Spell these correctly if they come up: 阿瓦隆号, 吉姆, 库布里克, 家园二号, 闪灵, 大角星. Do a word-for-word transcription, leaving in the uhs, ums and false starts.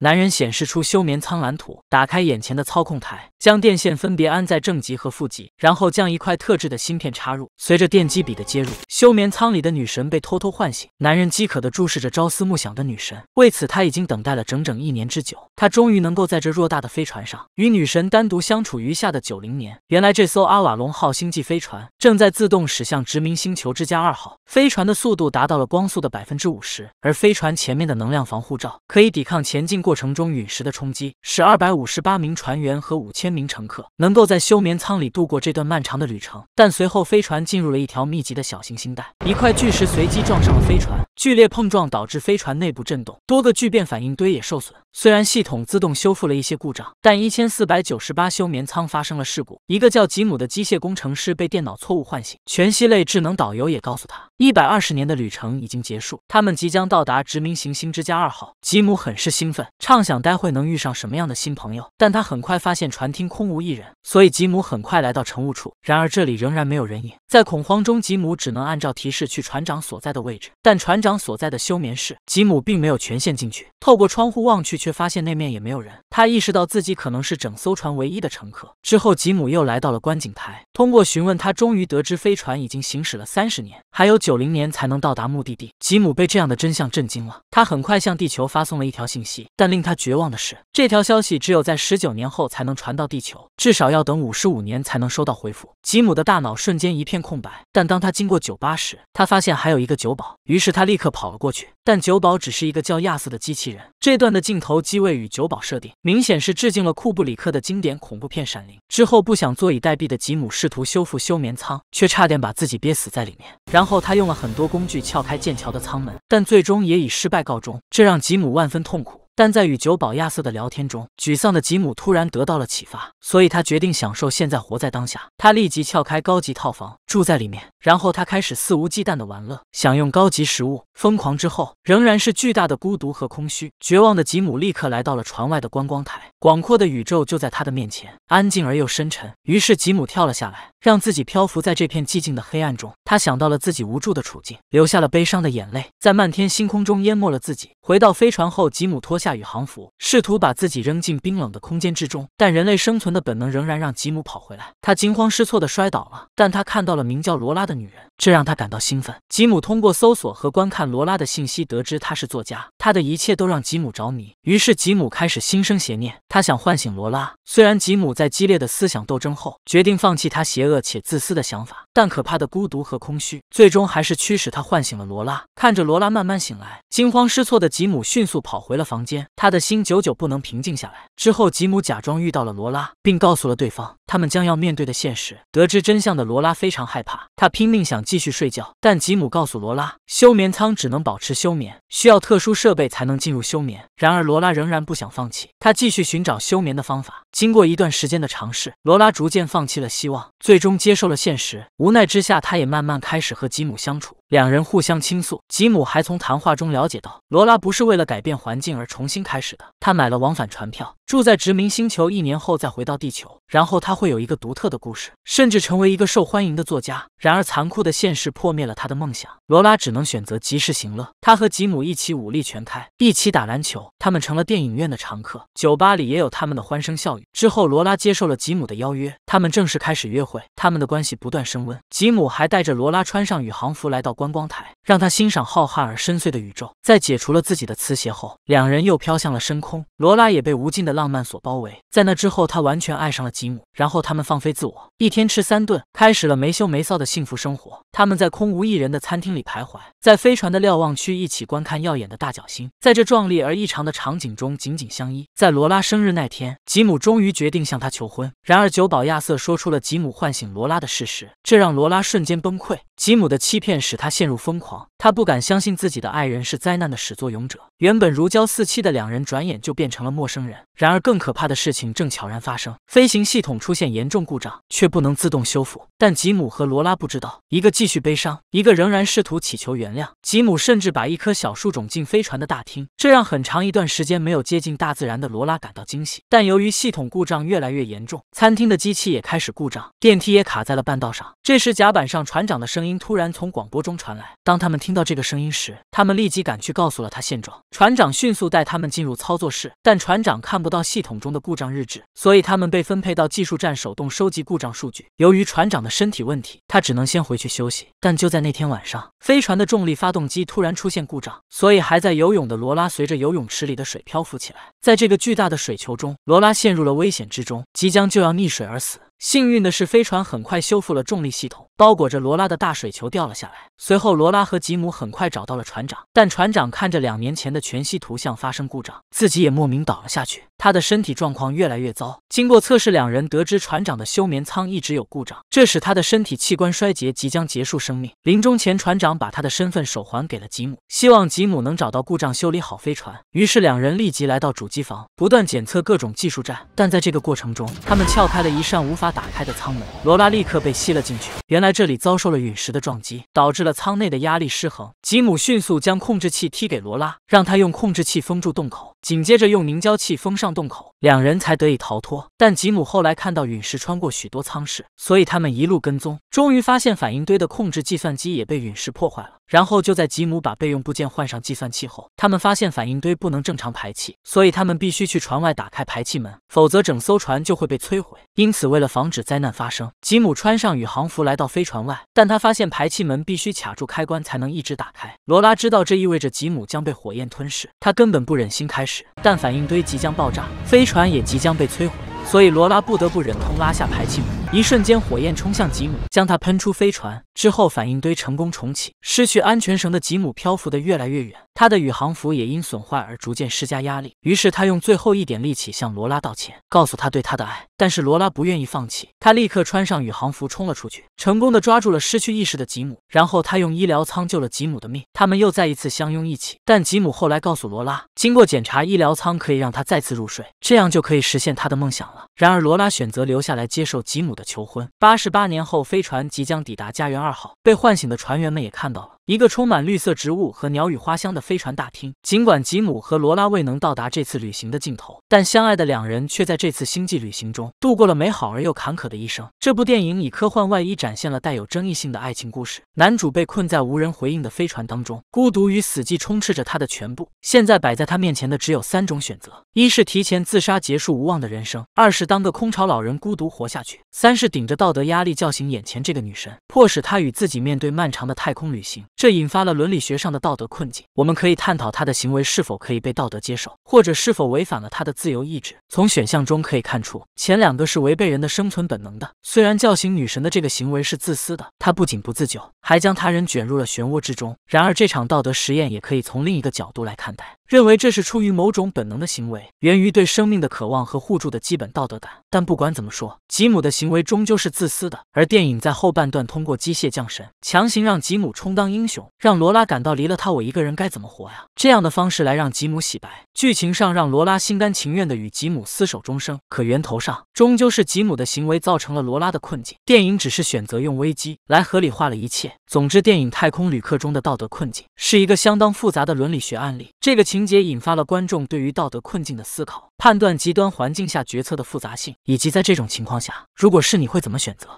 男人显示出休眠舱蓝图，打开眼前的操控台，将电线分别安在正极和负极，然后将一块特制的芯片插入。随着电击笔的接入，休眠舱里的女神被偷偷唤醒。男人饥渴地注视着朝思暮想的女神，为此他已经等待了整整一年之久。他终于能够在这偌大的飞船上与女神单独相处余下的九零年。原来这艘阿瓦隆号星际飞船正在自动驶向殖民星球之家二号。飞船的速度达到了光速的 百分之五十， 而飞船前面的能量防护罩可以抵抗前进。 过程中陨石的冲击，使二百五十八名船员和 五千 名乘客能够在休眠舱里度过这段漫长的旅程。但随后，飞船进入了一条密集的小行星带，一块巨石随机撞上了飞船，剧烈碰撞导致飞船内部震动，多个聚变反应堆也受损。虽然系统自动修复了一些故障，但一千四百九十八休眠舱发生了事故。一个叫吉姆的机械工程师被电脑错误唤醒，全息类智能导游也告诉他， 一百二十年的旅程已经结束，他们即将到达殖民行星之家二号。吉姆很是兴奋。 畅想待会能遇上什么样的新朋友，但他很快发现船厅空无一人，所以吉姆很快来到乘务处。然而这里仍然没有人影，在恐慌中，吉姆只能按照提示去船长所在的位置。但船长所在的休眠室，吉姆并没有权限进去。透过窗户望去，却发现那面也没有人。他意识到自己可能是整艘船唯一的乘客。之后，吉姆又来到了观景台。通过询问，他终于得知飞船已经行驶了三十年，还有九零年才能到达目的地。吉姆被这样的真相震惊了，他很快向地球发送了一条信息。 但令他绝望的是，这条消息只有在十九年后才能传到地球，至少要等五十五年才能收到回复。吉姆的大脑瞬间一片空白，但当他经过酒吧时，他发现还有一个酒保，于是他立刻跑了过去。但酒保只是一个叫亚斯的机器人。这段的镜头机位与酒保设定，明显是致敬了库布里克的经典恐怖片《闪灵》。之后不想坐以待毙的吉姆试图修复休眠舱，却差点把自己憋死在里面。然后他用了很多工具撬开剑桥的舱门，但最终也以失败告终，这让吉姆万分痛苦。 但在与酒保亚瑟的聊天中，沮丧的吉姆突然得到了启发，所以他决定享受现在，活在当下。他立即撬开高级套房，住在里面，然后他开始肆无忌惮的玩乐，享用高级食物。疯狂之后，仍然是巨大的孤独和空虚。绝望的吉姆立刻来到了船外的观光台，广阔的宇宙就在他的面前，安静而又深沉。于是吉姆跳了下来，让自己漂浮在这片寂静的黑暗中。他想到了自己无助的处境，流下了悲伤的眼泪，在漫天星空中淹没了自己。回到飞船后，吉姆脱下 下雨航服，试图把自己扔进冰冷的空间之中，但人类生存的本能仍然让吉姆跑回来。他惊慌失措地摔倒了，但他看到了名叫罗拉的女人，这让他感到兴奋。吉姆通过搜索和观看罗拉的信息，得知她是作家。她的一切都让吉姆着迷，于是吉姆开始心生邪念，他想唤醒罗拉。虽然吉姆在激烈的思想斗争后决定放弃他邪恶且自私的想法，但可怕的孤独和空虚最终还是驱使他唤醒了罗拉。看着罗拉慢慢醒来，惊慌失措的吉姆迅速跑回了房间。 他的心久久不能平静下来。之后，吉姆假装遇到了罗拉，并告诉了对方他们将要面对的现实。得知真相的罗拉非常害怕，她拼命想继续睡觉，但吉姆告诉罗拉，休眠舱只能保持休眠，需要特殊设备才能进入休眠。然而，罗拉仍然不想放弃，她继续寻找休眠的方法。经过一段时间的尝试，罗拉逐渐放弃了希望，最终接受了现实。无奈之下，她也慢慢开始和吉姆相处。 两人互相倾诉，吉姆还从谈话中了解到，罗拉不是为了改变环境而重新开始的。他买了往返船票，住在殖民星球一年后再回到地球，然后他会有一个独特的故事，甚至成为一个受欢迎的作家。然而残酷的现实破灭了他的梦想，罗拉只能选择及时行乐。他和吉姆一起武力全开，一起打篮球，他们成了电影院的常客，酒吧里也有他们的欢声笑语。之后，罗拉接受了吉姆的邀约，他们正式开始约会，他们的关系不断升温。吉姆还带着罗拉穿上宇航服来到 观光台，让他欣赏浩瀚而深邃的宇宙。在解除了自己的磁邪后，两人又飘向了深空。罗拉也被无尽的浪漫所包围。在那之后，她完全爱上了吉姆。然后他们放飞自我，一天吃三顿，开始了没羞没臊的幸福生活。他们在空无一人的餐厅里徘徊，在飞船的瞭望区一起观看耀眼的大角星。在这壮丽而异常的场景中，紧紧相依。在罗拉生日那天，吉姆终于决定向她求婚。然而，酒保亚瑟说出了吉姆唤醒罗拉的事实，这让罗拉瞬间崩溃。吉姆的欺骗使她 他陷入疯狂，他不敢相信自己的爱人是灾难的始作俑者。原本如胶似漆的两人，转眼就变成了陌生人。然而，更可怕的事情正悄然发生：飞行系统出现严重故障，却不能自动修复。但吉姆和罗拉不知道，一个继续悲伤，一个仍然试图祈求原谅。吉姆甚至把一棵小树种进飞船的大厅，这让很长一段时间没有接近大自然的罗拉感到惊喜。但由于系统故障越来越严重，餐厅的机器也开始故障，电梯也卡在了半道上。这时，甲板上船长的声音突然从广播中 传来。当他他们听到这个声音时，他们立即赶去告诉了他现状。船长迅速带他们进入操作室，但船长看不到系统中的故障日志，所以他们被分配到技术站手动收集故障数据。由于船长的身体问题，他只能先回去休息。但就在那天晚上，飞船的重力发动机突然出现故障，所以还在游泳的罗拉随着游泳池里的水漂浮起来。在这个巨大的水球中，罗拉陷入了危险之中，即将就要溺水而死。 幸运的是，飞船很快修复了重力系统，包裹着罗拉的大水球掉了下来。随后，罗拉和吉姆很快找到了船长，但船长看着两年前的全息图像发生故障，自己也莫名倒了下去。他的身体状况越来越糟。经过测试，两人得知船长的休眠舱一直有故障，这使他的身体器官衰竭，即将结束生命。临终前，船长把他的身份手环给了吉姆，希望吉姆能找到故障，修理好飞船。于是，两人立即来到主机房，不断检测各种技术站。但在这个过程中，他们撬开了一扇无法 打开的舱门，罗拉立刻被吸了进去。原来这里遭受了陨石的撞击，导致了舱内的压力失衡。吉姆迅速将控制器踢给罗拉，让他用控制器封住洞口，紧接着用凝胶器封上洞口，两人才得以逃脱。但吉姆后来看到陨石穿过许多舱室，所以他们一路跟踪，终于发现反应堆的控制计算机也被陨石破坏了。然后就在吉姆把备用部件换上计算器后，他们发现反应堆不能正常排气，所以他们必须去船外打开排气门，否则整艘船就会被摧毁。因此，为了 防止灾难发生，吉姆穿上宇航服来到飞船外，但他发现排气门必须卡住开关才能一直打开。罗拉知道这意味着吉姆将被火焰吞噬，她根本不忍心开始，但反应堆即将爆炸，飞船也即将被摧毁，所以罗拉不得不忍痛拉下排气门。 一瞬间，火焰冲向吉姆，将他喷出飞船。之后，反应堆成功重启。失去安全绳的吉姆漂浮得越来越远，他的宇航服也因损坏而逐渐施加压力。于是，他用最后一点力气向罗拉道歉，告诉他对他的爱。但是罗拉不愿意放弃，他立刻穿上宇航服冲了出去，成功的抓住了失去意识的吉姆。然后，他用医疗舱救了吉姆的命。他们又再一次相拥一起。但吉姆后来告诉罗拉，经过检查，医疗舱可以让他再次入睡，这样就可以实现他的梦想了。然而，罗拉选择留下来接受吉姆 的求婚。八十八年后，飞船即将抵达家园二号，被唤醒的船员们也看到了 一个充满绿色植物和鸟语花香的飞船大厅。尽管吉姆和罗拉未能到达这次旅行的尽头，但相爱的两人却在这次星际旅行中度过了美好而又坎坷的一生。这部电影以科幻外衣展现了带有争议性的爱情故事。男主被困在无人回应的飞船当中，孤独与死寂充斥着他的全部。现在摆在他面前的只有三种选择：一是提前自杀，结束无望的人生；二是当个空巢老人，孤独活下去；三是顶着道德压力叫醒眼前这个女神，迫使她与自己面对漫长的太空旅行。 这引发了伦理学上的道德困境。我们可以探讨他的行为是否可以被道德接受，或者是否违反了他的自由意志。从选项中可以看出，前两个是违背人的生存本能的。虽然叫醒女神的这个行为是自私的，他不仅不自救，还将他人卷入了漩涡之中。然而，这场道德实验也可以从另一个角度来看待， 认为这是出于某种本能的行为，源于对生命的渴望和互助的基本道德感。但不管怎么说，吉姆的行为终究是自私的。而电影在后半段通过机械降神，强行让吉姆充当英雄，让罗拉感到离了他我一个人该怎么活呀？这样的方式来让吉姆洗白。剧情上让罗拉心甘情愿地与吉姆厮守终生，可源头上终究是吉姆的行为造成了罗拉的困境。电影只是选择用危机来合理化了一切。总之，电影《太空旅客》中的道德困境是一个相当复杂的伦理学案例。这个 情节引发了观众对于道德困境的思考，判断极端环境下决策的复杂性，以及在这种情况下，如果是你会怎么选择。